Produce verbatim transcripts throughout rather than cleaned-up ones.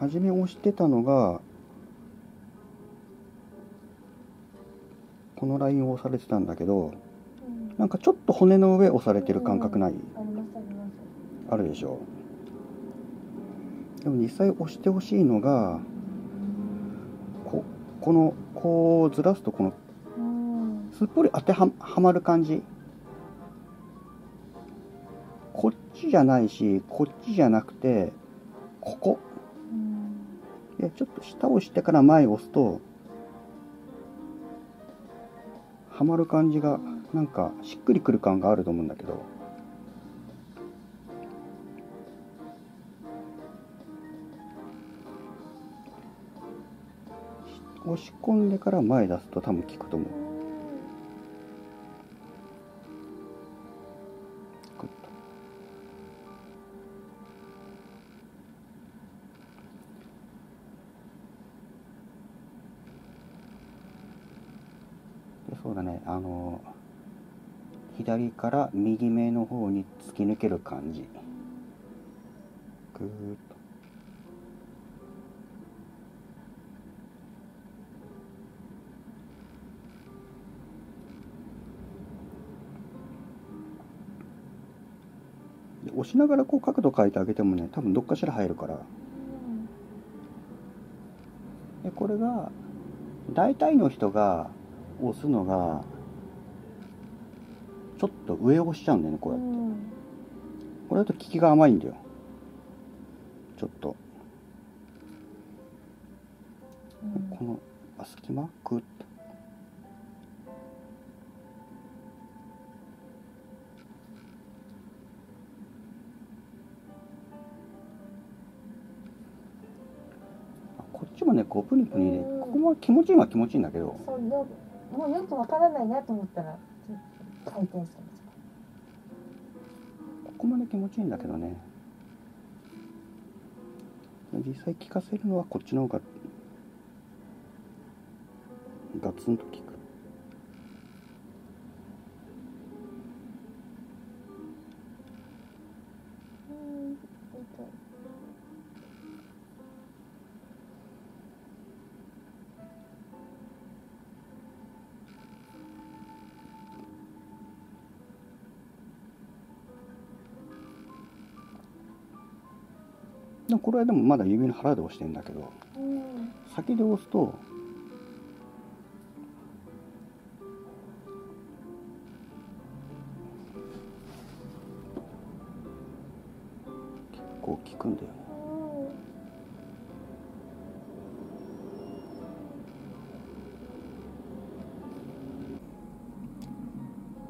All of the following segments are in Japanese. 初め押してたのがこのラインを押されてたんだけど、うん、なんかちょっと骨の上押されてる感覚ない？あるでしょ。でも実際押してほしいのがこ、このこうずらすとこのすっぽり当てはまる感じ。こっちじゃないしこっちじゃなくてここ、うん、でちょっと下を押してから前を押すとはまる感じがなんかしっくりくる感があると思うんだけど、押し込んでから前出すと多分効くと思う。そうだね、あの左から右目の方に突き抜ける感じ、ぐーっと。で押しながらこう角度変えてあげてもね、多分どっかしら入るから。でこれが大体の人が押すのがちょっと上を押しちゃうんだよね、こうやって、うん、これだと利きが甘いんだよちょっと、うん、このあ隙間グッとこっちもねこうプニプニで、うん、ここも気持ちいいのは気持ちいいんだけど、そうよ、もうよくわからないなと思ったら回転してます。ここまで気持ちいいんだけどね。実際効かせるのはこっちの方がガツンと効く。これはでもまだ指の腹で押してるんだけど、うん、先で押すと結構効くんだよね。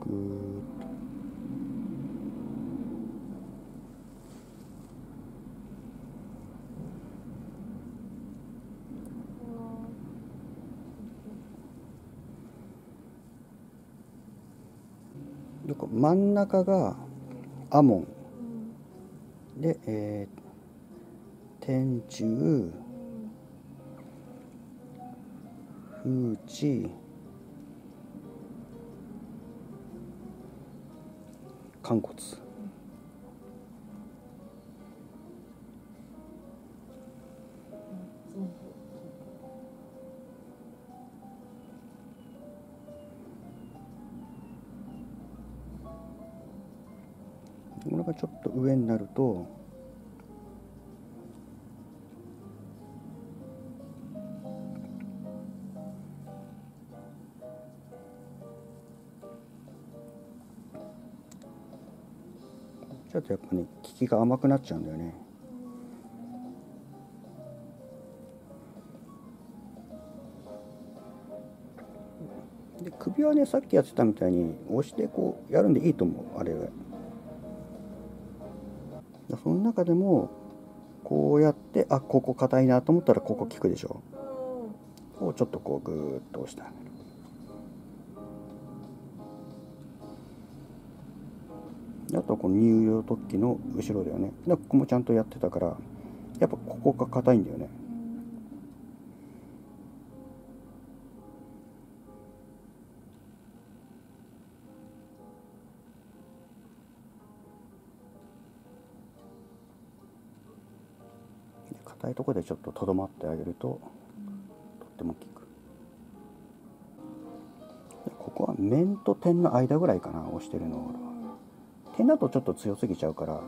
ぐーっと。真ん中がアモン、うん、で、えー、天柱、風知、肝骨。これがちょっと上になるとちょっとやっぱね効きが甘くなっちゃうんだよね。で首はねさっきやってたみたいに押してこうやるんでいいと思う。あれはその中でもこうやって、あ、ここ硬いなと思ったらここ効くでしょ、うん、をちょっとこうグーッと押してあげる。あとこの入浴突起の後ろだよね。ここもちゃんとやってたからやっぱここが硬いんだよね。硬いところでちょっととどまってあげるととっても効く。ここは面と点の間ぐらいかな、押してるの。点だとちょっと強すぎちゃうから、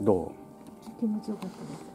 どう？気持ちよかったです。